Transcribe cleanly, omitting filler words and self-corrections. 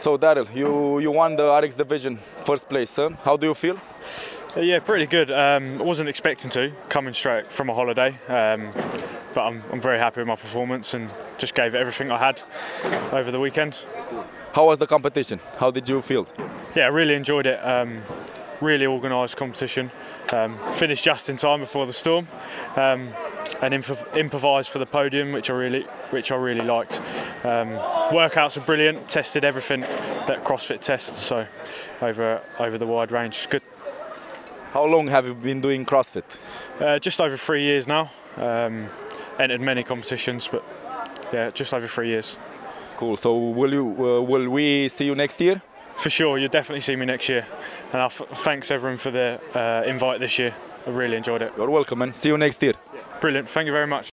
So Daryl, you won the RX division first place, huh? How do you feel? Yeah, pretty good. I wasn't expecting to, coming straight from a holiday, but I'm very happy with my performance and just gave it everything I had over the weekend. How was the competition? How did you feel? Yeah, I really enjoyed it. Really organised competition. Finished just in time before the storm, and improvised for the podium, which I really liked. Workouts were brilliant. Tested everything that CrossFit tests, so over the wide range, it's good. How long have you been doing CrossFit? Just over 3 years now. Entered many competitions, but yeah, just over 3 years. Cool. So will we see you next year? For sure, you'll definitely see me next year. And thanks everyone for the invite this year. I really enjoyed it. You're welcome, man. See you next year. Brilliant. Thank you very much.